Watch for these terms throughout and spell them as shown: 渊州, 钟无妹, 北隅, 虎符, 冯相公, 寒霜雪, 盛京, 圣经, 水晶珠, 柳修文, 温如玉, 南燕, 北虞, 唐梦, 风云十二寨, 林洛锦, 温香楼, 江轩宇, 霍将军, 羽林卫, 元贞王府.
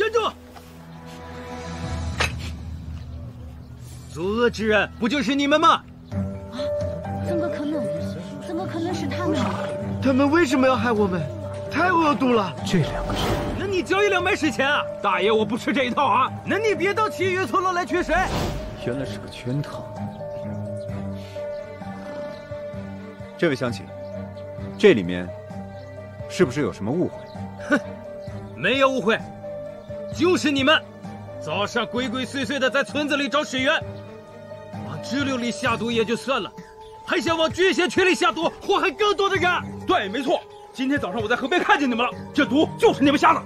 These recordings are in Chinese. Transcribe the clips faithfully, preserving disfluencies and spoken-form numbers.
站住！作恶之人不就是你们吗？啊，怎么可能？怎么可能是他们？他们为什么要害我们？太恶毒了！这两个人，那你交一两白水钱啊！大爷，我不吃这一套啊！那你别当骑驴搓罗来娶谁！原来是个圈套。这位乡亲，这里面是不是有什么误会？哼，没有误会。 就是你们，早上鬼鬼祟祟的在村子里找水源，往支流里下毒也就算了，还想往军衔群里下毒，祸害更多的人。对，没错。今天早上我在河边看见你们了，这毒就是你们下的。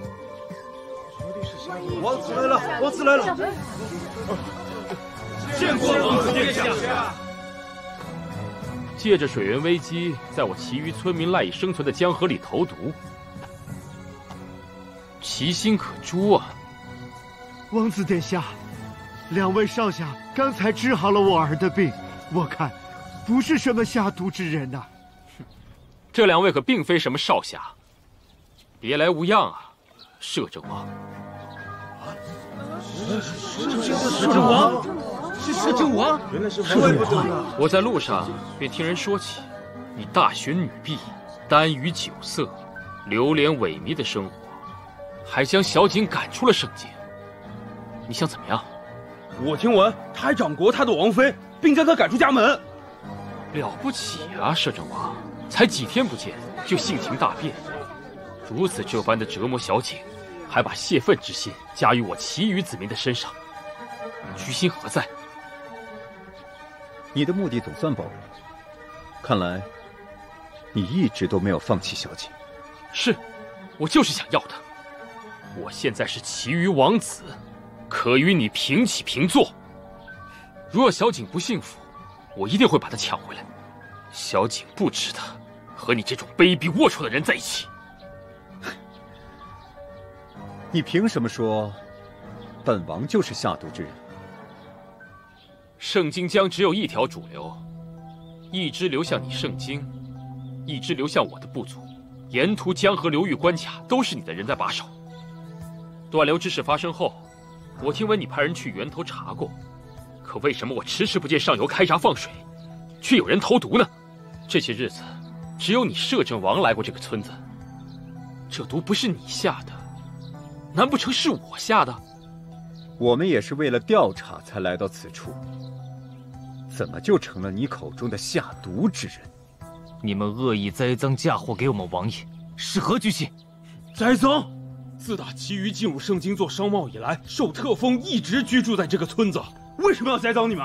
王子来了，王子来了！见过王子殿下。借着水源危机，在我其余村民赖以生存的江河里投毒。 其心可诛啊！王子殿下，两位少侠刚才治好了我儿的病，我看不是什么下毒之人呐、啊。这两位可并非什么少侠，别来无恙啊，摄政王！摄政王，是摄政王，原来是摄政王！我在路上便听人说起，你大学女婢，耽于酒色，流连萎靡的生活。 还将小景赶出了圣界，你想怎么样？我听闻他还掌掴他的王妃，并将她赶出家门。了不起啊，摄政王！才几天不见就性情大变，如此这般的折磨小景，还把泄愤之心加于我其余子民的身上，居心何在？你的目的总算保了，看来你一直都没有放弃小景。是，我就是想要她。 我现在是其余王子，可与你平起平坐。如若小景不幸福，我一定会把她抢回来。小景不值得和你这种卑鄙龌龊的人在一起。你凭什么说本王就是下毒之人？圣经江只有一条主流，一支流向你圣经，一支流向我的部族。沿途江河流域关卡都是你的人在把守。 断流之事发生后，我听闻你派人去源头查过，可为什么我迟迟不见上游开闸放水，却有人投毒呢？这些日子，只有你摄政王来过这个村子。这毒不是你下的，难不成是我下的？我们也是为了调查才来到此处，怎么就成了你口中的下毒之人？你们恶意栽赃嫁祸给我们王爷，是何居心？栽赃！ 自打其余进入圣经做商贸以来，受特封一直居住在这个村子。为什么要栽赃你们？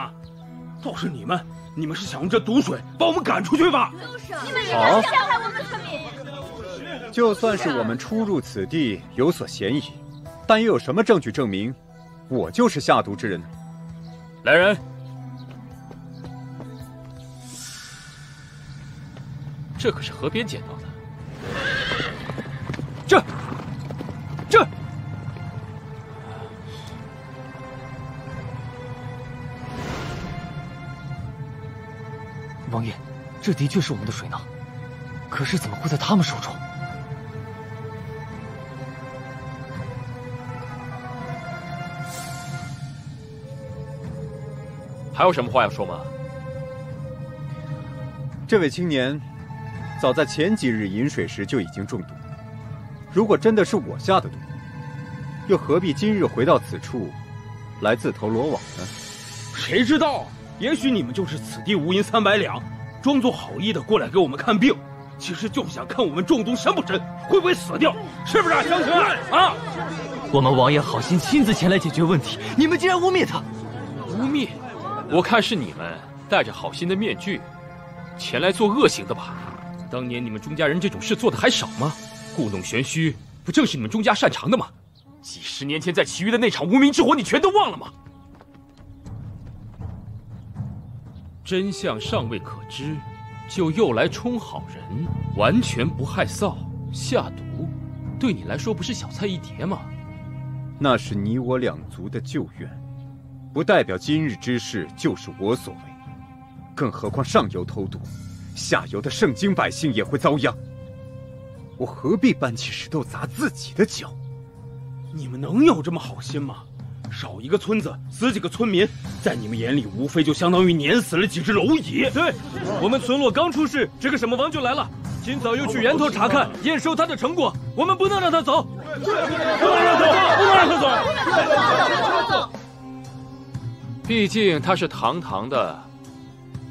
倒是你们，你们是想用这毒水把我们赶出去吧？你们仍然陷害我们村民。就算是我们初入此地有所嫌疑，但又有什么证据证明我就是下毒之人呢？来人！这可是河边捡到的。这。 这，王爷，这的确是我们的水囊，可是怎么会在他们手中？还有什么话要说吗？这位青年，早在前几日饮水时就已经中毒。 如果真的是我下的毒，又何必今日回到此处，来自投罗网呢？谁知道？也许你们就是此地无银三百两，装作好意的过来给我们看病，其实就想看我们中毒深不深，会不会死掉，是不是啊，乡亲们啊？我们王爷好心亲自前来解决问题，你们竟然污蔑他！污蔑？我看是你们戴着好心的面具，前来做恶行的吧？当年你们钟家人这种事做的还少吗？ 故弄玄虚，不正是你们钟家擅长的吗？几十年前在其余的那场无名之火，你全都忘了吗？真相尚未可知，就又来充好人，完全不害臊。下毒，对你来说不是小菜一碟吗？那是你我两族的旧怨，不代表今日之事就是我所为。更何况上游偷毒，下游的圣经百姓也会遭殃。 我何必搬起石头砸自己的脚？你们能有这么好心吗？少一个村子，死几个村民，在你们眼里无非就相当于碾死了几只蝼蚁。对，我们村落刚出事，这个什么王就来了。今早又去源头查看，验收他的成果。我们不能让他走，不能让他走，不能让他走，不能让他走。毕竟他是堂堂的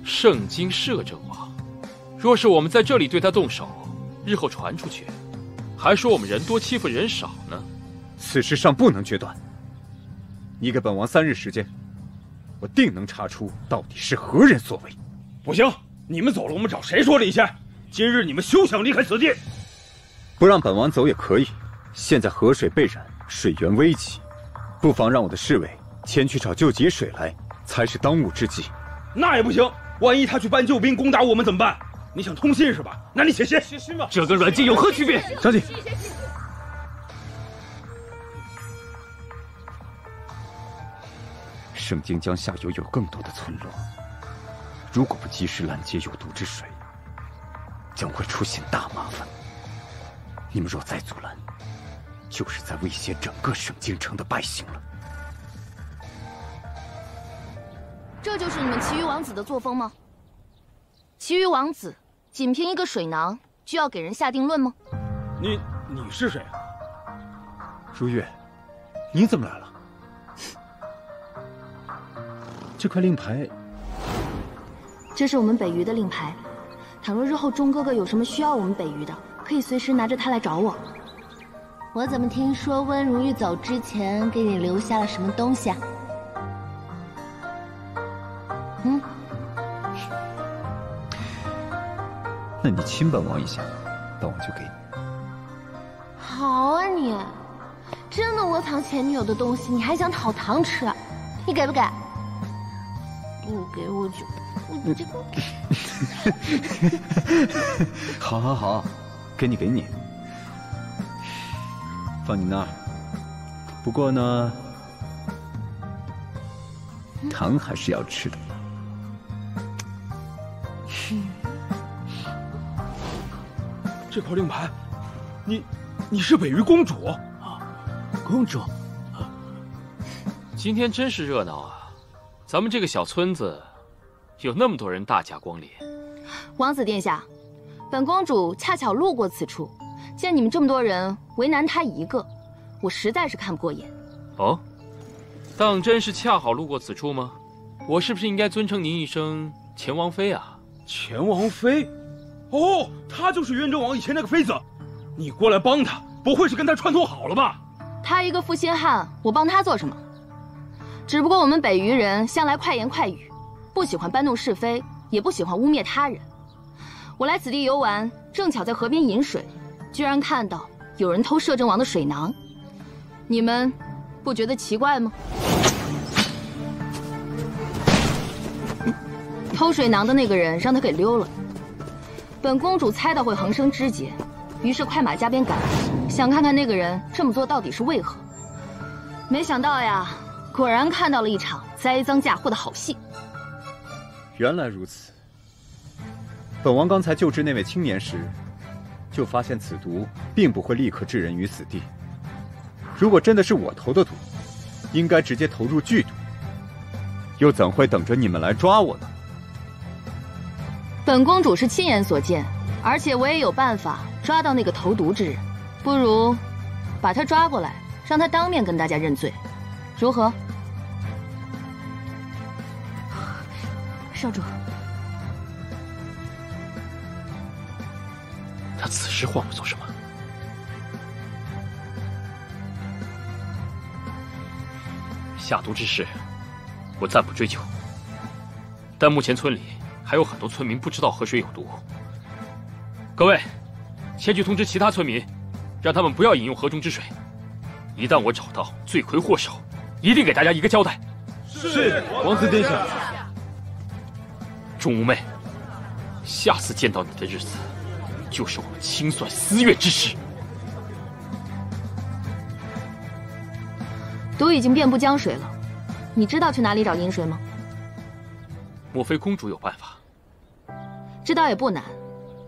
圣经摄政王，若是我们在这里对他动手，日后传出去，还说我们人多欺负人少呢。此事尚不能决断。 你给本王三日时间，我定能查出到底是何人所为。不行，你们走了，我们找谁说理去？今日你们休想离开此地！不让本王走也可以。现在河水被染，水源危急，不妨让我的侍卫前去找救急水来，才是当务之急。那也不行，万一他去搬救兵攻打我们怎么办？你想通信是吧？那你写信，写信吧。这跟软禁有何区别？张继。 圣经江下游有更多的村落，如果不及时拦截有毒之水，将会出现大麻烦。你们若再阻拦，就是在威胁整个圣经城的百姓了。这就是你们其余王子的作风吗？其余王子仅凭一个水囊，就要给人下定论吗？你你是谁啊？如月，你怎么来了？ 这块令牌，这是我们北虞的令牌。倘若日后钟哥哥有什么需要我们北虞的，可以随时拿着它来找我。我怎么听说温如玉走之前给你留下了什么东西啊？嗯，那你亲本王一下，本王就给你。好啊你，真的窝藏前女友的东西，你还想讨糖吃？你给不给？ 不给我就，我这个。好，好，好，给你，给你，放你那儿。不过呢，糖还是要吃的。嗯、这块令牌，你，你是北虞公主啊？公主，啊、今天真是热闹啊！ 咱们这个小村子，有那么多人大驾光临。王子殿下，本公主恰巧路过此处，见你们这么多人为难她一个，我实在是看不过眼。哦，当真是恰好路过此处吗？我是不是应该尊称您一声前王妃啊？前王妃？哦，她就是渊州王以前那个妃子。你过来帮她，不会是跟她串通好了吧？她一个负心汉，我帮她做什么？ 只不过我们北虞人向来快言快语，不喜欢搬弄是非，也不喜欢污蔑他人。我来此地游玩，正巧在河边饮水，居然看到有人偷摄政王的水囊，你们不觉得奇怪吗？偷水囊的那个人让他给溜了。本公主猜到会横生枝节，于是快马加鞭赶来，想看看那个人这么做到底是为何。没想到呀。 果然看到了一场栽赃嫁祸的好戏。原来如此。本王刚才救治那位青年时，就发现此毒并不会立刻置人于死地。如果真的是我投的毒，应该直接投入剧毒，又怎会等着你们来抓我呢？本公主是亲眼所见，而且我也有办法抓到那个投毒之人。不如把他抓过来，让他当面跟大家认罪。 如何，少主？他此时唤我做什么？下毒之事，我暂不追究。但目前村里还有很多村民不知道河水有毒。各位，先去通知其他村民，让他们不要饮用河中之水。一旦我找到罪魁祸首， 一定给大家一个交代。是，王子殿下。钟无妹，下次见到你的日子，就是我们清算私怨之时。毒已经遍布江水了，你知道去哪里找饮水吗？莫非公主有办法？知道也不难，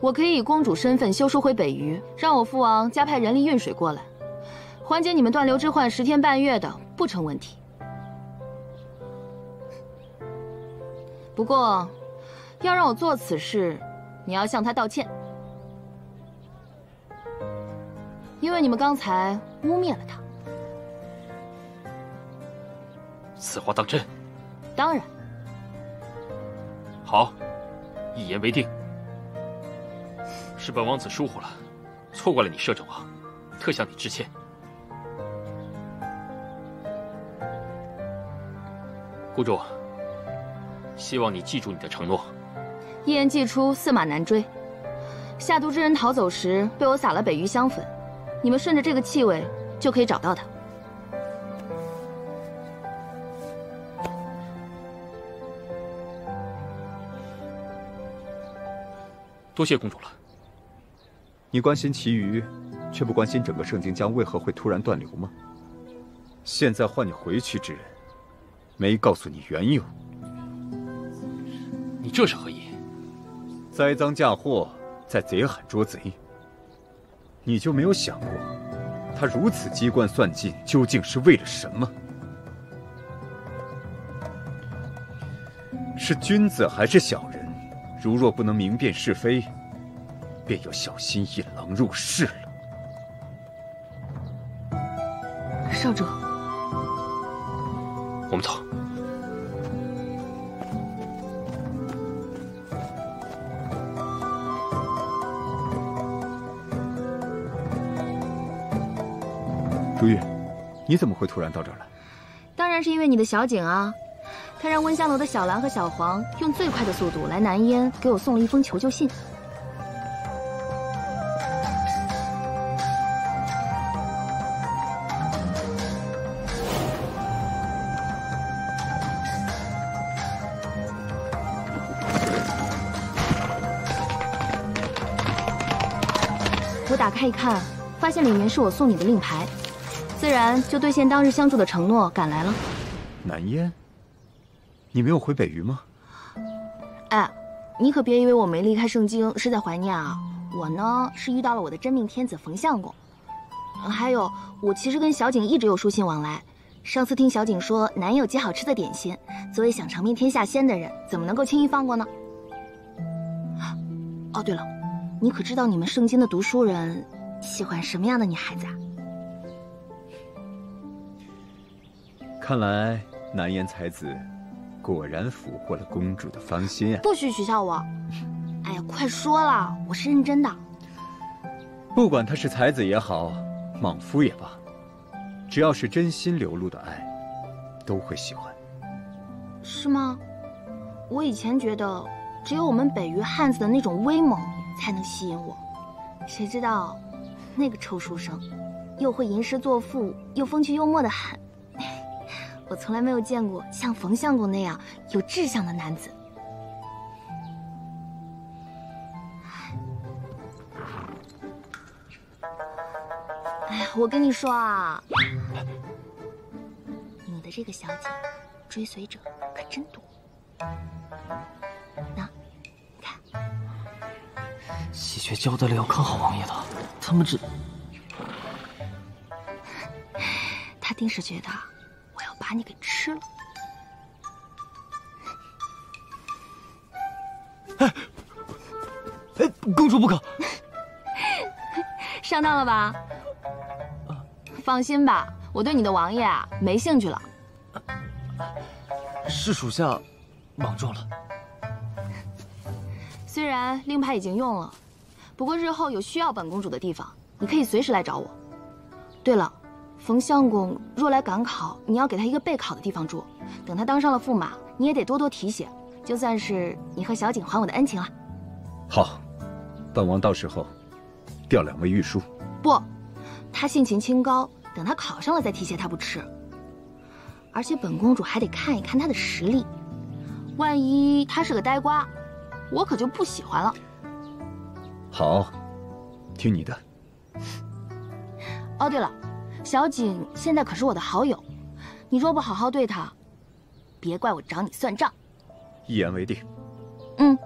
我可以以公主身份修书回北虞，让我父王加派人力运水过来。缓解你们断流之患十天半月的不成问题。不过，要让我做此事，你要向他道歉，因为你们刚才污蔑了他。此话当真？当然。好，一言为定。是本王子疏忽了，错怪了你摄政王，特向你致歉。 谷主，希望你记住你的承诺。一言既出，驷马难追。下毒之人逃走时，被我撒了北隅香粉，你们顺着这个气味就可以找到他。多谢公主了。你关心其余，却不关心整个盛京江为何会突然断流吗？现在换你回去之人。 没告诉你缘由，你这是何意？栽赃嫁祸，在贼喊捉贼。你就没有想过，他如此机关算尽，究竟是为了什么？是君子还是小人？如若不能明辨是非，便要小心引狼入室了。少主。 我们走。如玉，你怎么会突然到这儿来？当然是因为你的小景啊，他让温香楼的小兰和小黄用最快的速度来南燕给我送了一封求救信。看一看，发现里面是我送你的令牌，自然就兑现当日相助的承诺，赶来了。南燕，你没有回北隅吗？哎，你可别以为我没离开盛京是在怀念啊，我呢是遇到了我的真命天子冯相公。还有，我其实跟小景一直有书信往来，上次听小景说南燕有极好吃的点心，作为想尝遍天下鲜的人，怎么能够轻易放过呢？哦，对了。 你可知道你们盛京的读书人喜欢什么样的女孩子啊？看来南燕才子果然俘获了公主的芳心啊！不许取笑我！哎呀，快说了，我是认真的。不管他是才子也好，莽夫也罢，只要是真心流露的爱，都会喜欢。是吗？我以前觉得只有我们北隅汉子的那种威猛。 才能吸引我，谁知道，那个臭书生，又会吟诗作赋，又风趣幽默的很。我从来没有见过像冯相公那样有志向的男子。哎呀，我跟你说啊，你的这个小姐，追随者可真多。那，你看。 喜鹊交代了要看好王爷的，他们只……他定是觉得我要把你给吃了。哎，哎，公主不可！上当了吧？啊、放心吧，我对你的王爷啊没兴趣了。是属下莽撞了。 虽然令牌已经用了，不过日后有需要本公主的地方，你可以随时来找我。对了，冯相公若来赶考，你要给他一个备考的地方住。等他当上了驸马，你也得多多提携，就算是你和小景还我的恩情了。好，本王到时候调两位御书。不，他性情清高，等他考上了再提携他不迟。而且本公主还得看一看他的实力，万一他是个呆瓜。 我可就不喜欢了。好，听你的。哦，对了，小景现在可是我的好友，你若不好好对他，别怪我找你算账。一言为定。嗯。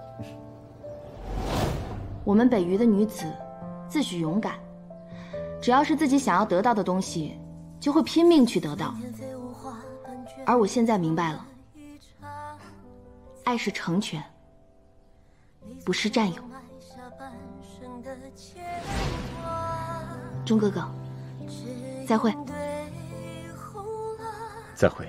我们北隅的女子自诩勇敢，只要是自己想要得到的东西，就会拼命去得到。而我现在明白了，爱是成全，不是占有。钟哥哥，再会。再会。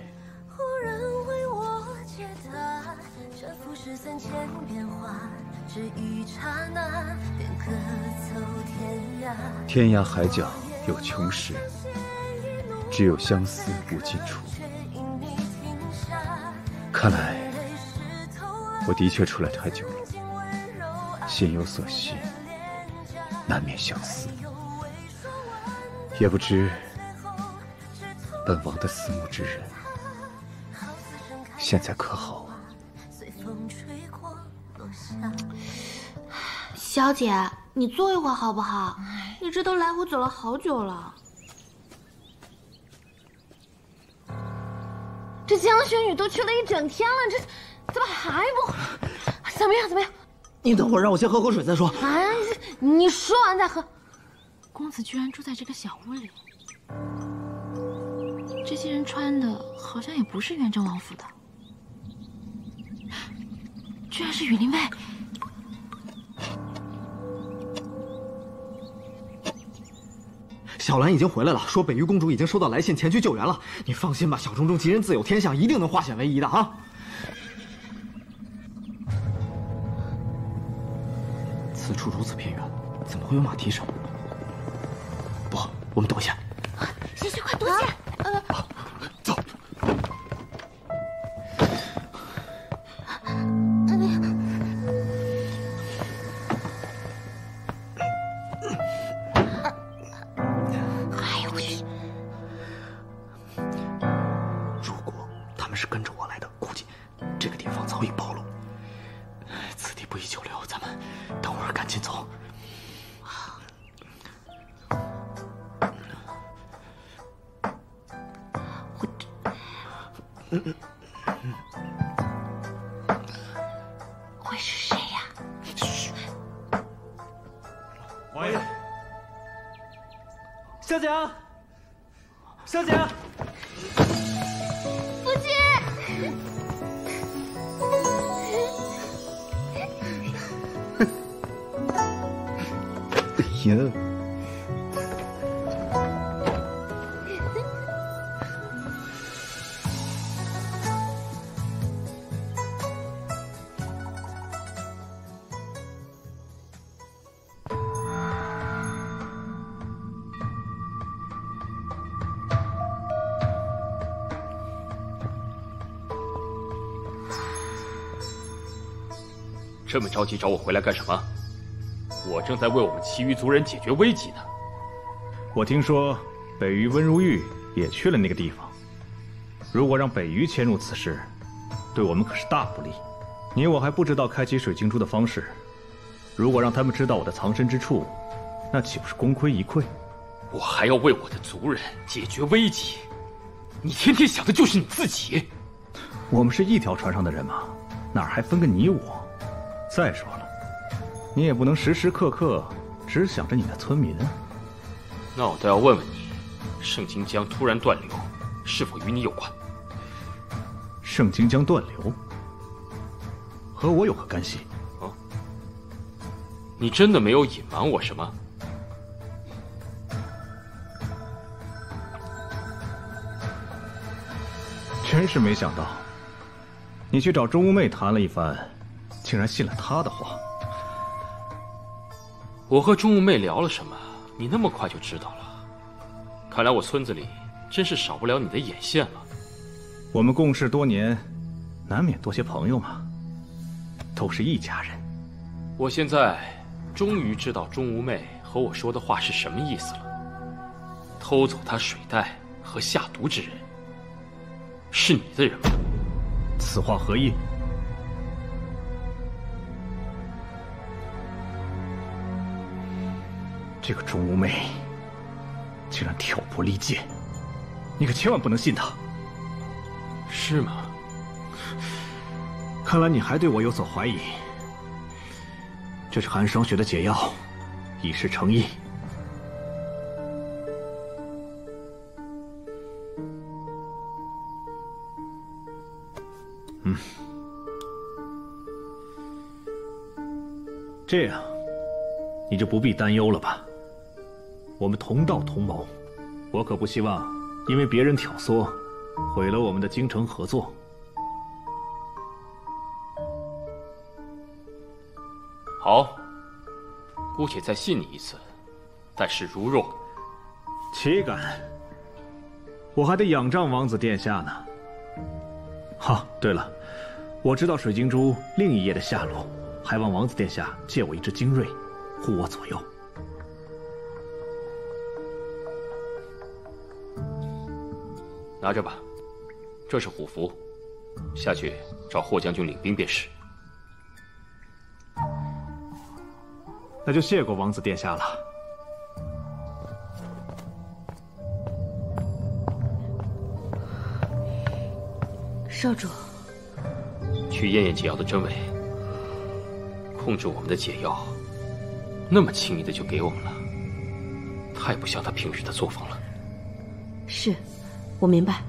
三千变化，只一刹那便可走天涯。天涯海角有穷时，只有相思无尽处。看来我的确出来太久了，心有所系，难免相思。也不知本王的思慕之人，现在可好？ 小姐，你坐一会儿好不好？你这都来回走了好久了。这江玄雨都去了一整天了，这怎么还不……怎么样？怎么样？你等会儿，让我先喝口水再说。哎，你说完再喝。公子居然住在这个小屋里，这些人穿的好像也不是元贞王府的，居然是羽林卫。 小兰已经回来了，说北域公主已经收到来信，前去救援了。你放心吧，小忠忠吉人自有天相，一定能化险为夷的啊！此处如此偏远，怎么会有马蹄声？不好，我们躲一下。谁去，快躲起来！啊啊 这么着急找我回来干什么？我正在为我们其余族人解决危机呢。我听说北域温如玉也去了那个地方，如果让北域牵入此事，对我们可是大不利。你我还不知道开启水晶珠的方式，如果让他们知道我的藏身之处，那岂不是功亏一篑？我还要为我的族人解决危机，你天天想的就是你自己。我们是一条船上的人嘛，哪还分个你我？ 再说了，你也不能时时刻刻只想着你的村民啊。那我倒要问问你，盛京江突然断流，是否与你有关？盛京江断流，和我有何干系？啊？你真的没有隐瞒我什么？真是没想到，你去找钟无媚谈了一番。 竟然信了他的话。我和钟无媚聊了什么？你那么快就知道了？看来我村子里真是少不了你的眼线了。我们共事多年，难免多些朋友嘛，都是一家人。我现在终于知道钟无媚和我说的话是什么意思了。偷走她水袋和下毒之人，是你的人吗？此话何意？ 这个钟无媚竟然挑拨离间，你可千万不能信她。是吗？看来你还对我有所怀疑。这是寒霜雪的解药，已是成液。嗯，这样你就不必担忧了吧？我们同道同谋，我可不希望因为别人挑唆，毁了我们的京城合作。 好，姑且再信你一次。但是如若……岂敢？我还得仰仗王子殿下呢。好，对了，我知道水晶珠另一夜的下落，还望王子殿下借我一支精锐，护我左右。拿着吧，这是虎符，下去找霍将军领兵便是。 那就谢过王子殿下了。少主，去验验解药的真伪。控制我们的解药，那么轻易的就给我们了，太不像他平日的作风了。是，我明白。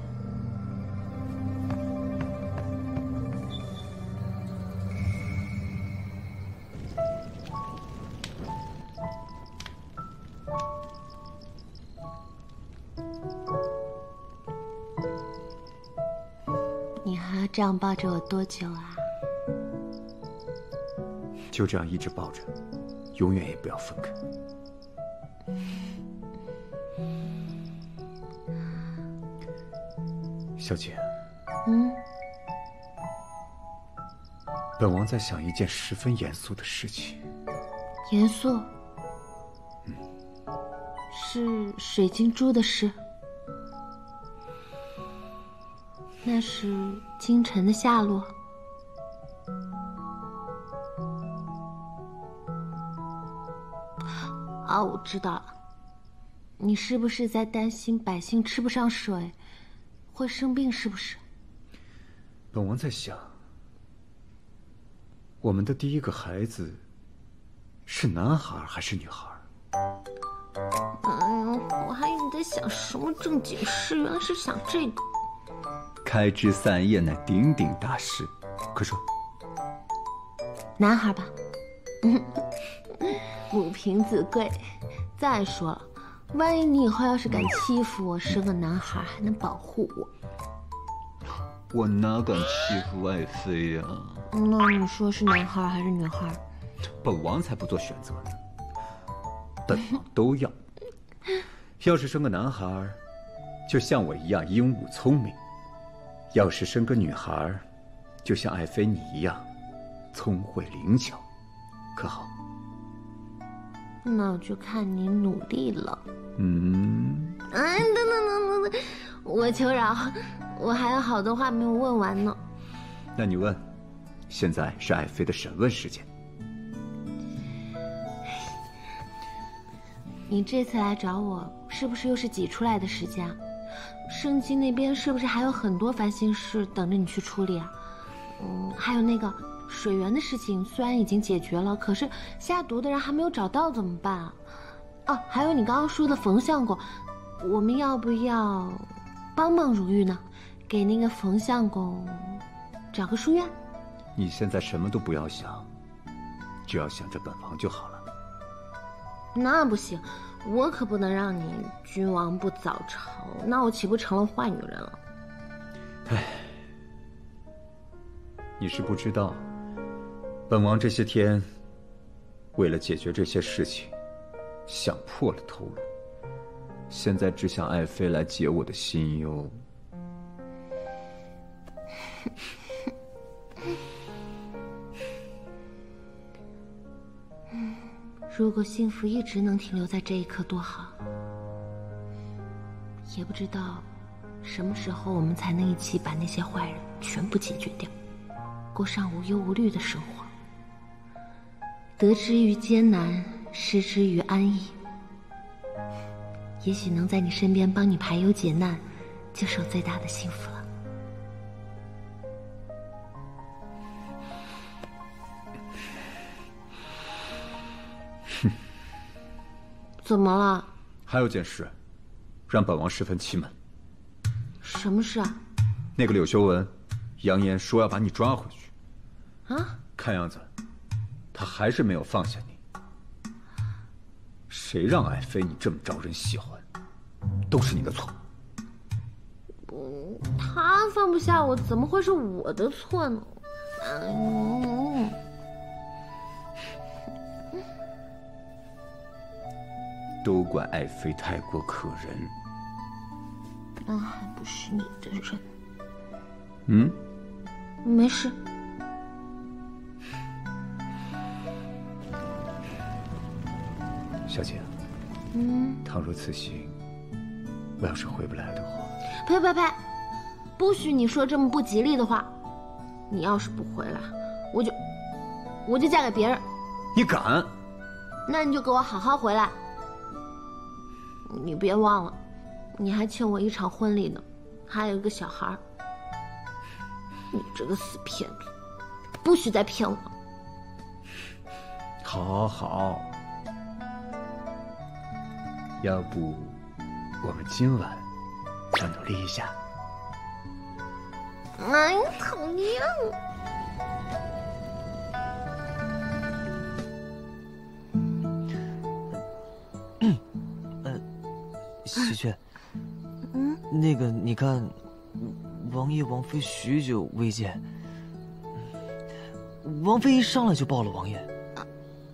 这样抱着我多久啊？就这样一直抱着，永远也不要分开。小姐，嗯，本王在想一件十分严肃的事情。严肃？嗯，是水晶珠的事。 那是京城的下落。啊，我知道了，你是不是在担心百姓吃不上水，会生病？是不是？本王在想，我们的第一个孩子是男孩还是女孩？哎呦，我还一直在想什么正经事，原来是想这个。 开枝散叶乃鼎鼎大事，快说。男孩吧，母凭子贵。再说了，万一你以后要是敢欺负我，生个男孩还能保护我。我哪敢欺负爱妃呀？那你说是男孩还是女孩？本王才不做选择呢，本王都要。要是生个男孩，就像我一样英武聪明。 要是生个女孩，就像爱妃你一样，聪慧灵巧，可好？那我就看你努力了。嗯。哎，等等等等等，我求饶，我还有好多话没有问完呢。那你问，现在是爱妃的审问时间。你这次来找我，是不是又是挤出来的时间啊？ 圣姬那边是不是还有很多烦心事等着你去处理啊？嗯，还有那个水源的事情，虽然已经解决了，可是下毒的人还没有找到，怎么办啊？哦，还有你刚刚说的冯相公，我们要不要帮帮如玉呢？给那个冯相公找个书院？你现在什么都不要想，只要想着本王就好了。那不行。 我可不能让你君王不早朝，那我岂不成了坏女人了？唉，你是不知道，本王这些天为了解决这些事情，想破了头颅，现在只想爱妃来解我的心忧。如果幸福一直能停留在这一刻多好，也不知道什么时候我们才能一起把那些坏人全部解决掉，过上无忧无虑的生活。得之于艰难，失之于安逸。也许能在你身边帮你排忧解难，就是我最大的幸福了。 怎么了？还有件事，让本王十分气闷。什么事啊？那个柳修文扬言说要把你抓回去。啊！看样子，他还是没有放下你。谁让爱妃你这么招人喜欢，都是你的错。嗯，他放不下我，怎么会是我的错呢？嗯。 都怪爱妃太过可人，那还不是你的人？嗯，没事。小姐，嗯，倘若此行我要是回不来的话，呸呸呸！不许你说这么不吉利的话。你要是不回来，我就我就嫁给别人。你敢？那你就给我好好回来。 你别忘了，你还欠我一场婚礼呢，还有一个小孩。你这个死骗子，不许再骗我！好，好，要不我们今晚要努力一下。哎，讨厌！ 喜鹊，嗯，那个你看，王爷王妃许久未见，王妃一上来就抱了王爷，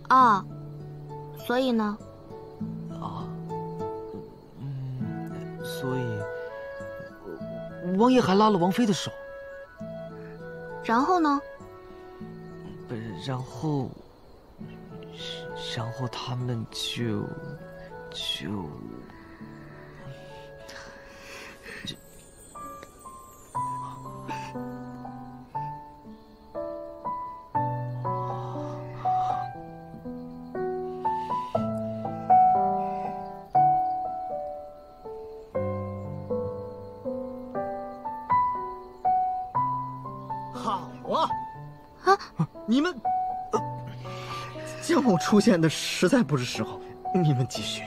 啊、哦，所以呢？啊，嗯，所以王爷还拉了王妃的手，然后呢？不，然后，然后他们就就。 我出现的实在不是时候，你们继续。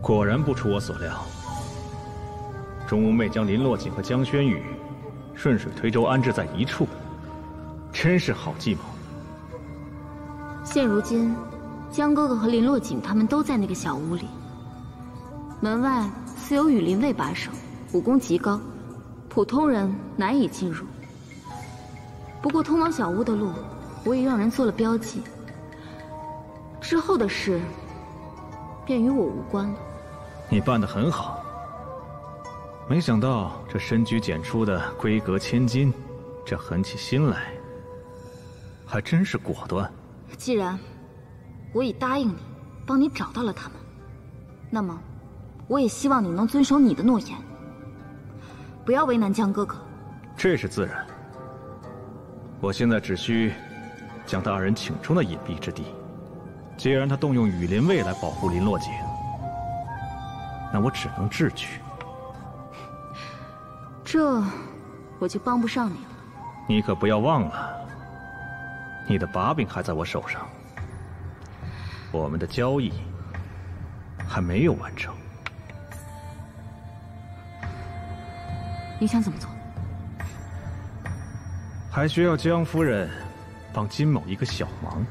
果然不出我所料，钟无昧将林洛锦和江轩宇顺水推舟安置在一处，真是好计谋。现如今，江哥哥和林洛锦他们都在那个小屋里，门外似有羽林卫把守，武功极高，普通人难以进入。不过，通往小屋的路，我也让人做了标记。之后的事，便与我无关了。 你办得很好，没想到这深居简出的闺阁千金，这狠起心来还真是果断。既然我已答应你，帮你找到了他们，那么我也希望你能遵守你的诺言，不要为难江哥哥。这是自然。我现在只需将他二人请出那隐蔽之地。既然他动用羽林卫来保护林洛姐。 那我只能智取，这我就帮不上你了。你可不要忘了，你的把柄还在我手上，我们的交易还没有完成。你想怎么做？还需要江夫人帮金某一个小忙。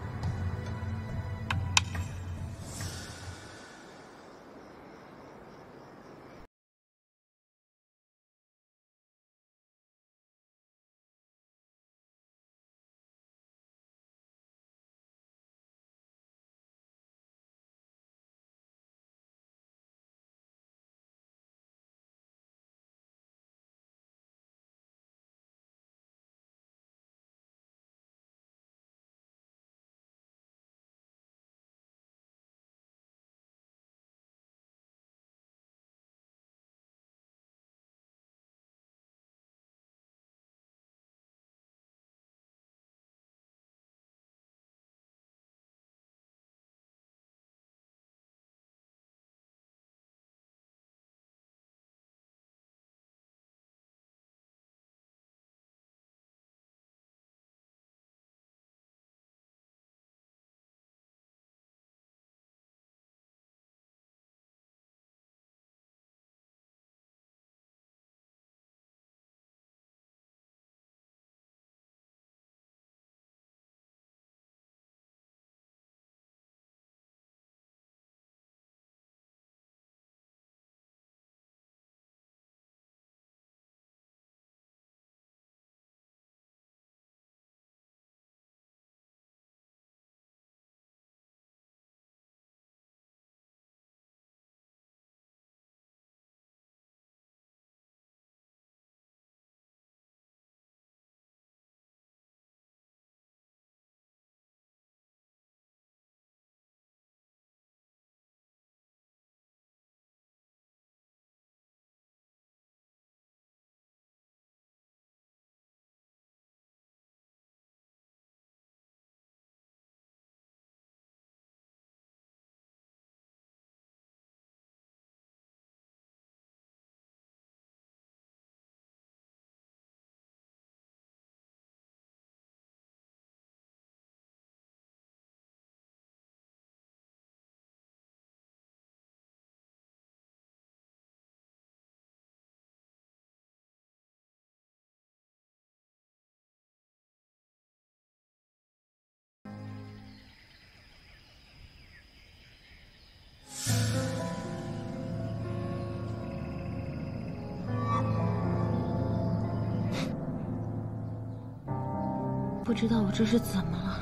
不知道我这是怎么了，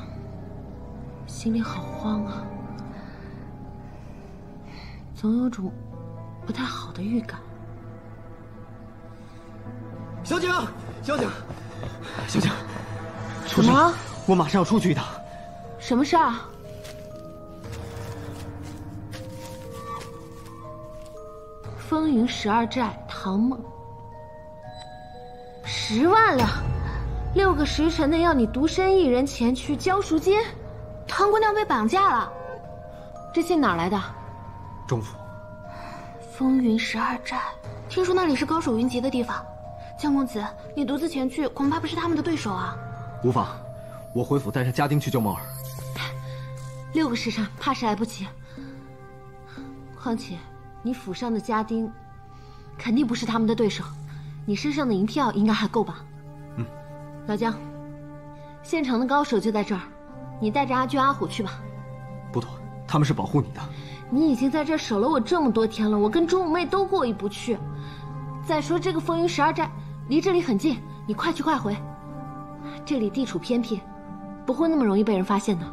心里好慌啊，总有种不太好的预感。小景，小景，小景，出事！我马上要出去一趟。什么事儿？ 风云十二寨，唐梦，十万两，六个时辰内要你独身一人前去交赎金。唐姑娘被绑架了，这信哪儿来的？中府。风云十二寨，听说那里是高手云集的地方。江公子，你独自前去，恐怕不是他们的对手啊。无妨，我回府带上家丁去救梦儿。六个时辰，怕是来不及。况且。 你府上的家丁，肯定不是他们的对手。你身上的银票应该还够吧？嗯。老姜，现场的高手就在这儿，你带着阿俊、阿虎去吧。不妥，他们是保护你的。你已经在这儿守了我这么多天了，我跟钟五妹都过意不去。再说这个风云十二寨离这里很近，你快去快回。这里地处偏僻，不会那么容易被人发现的。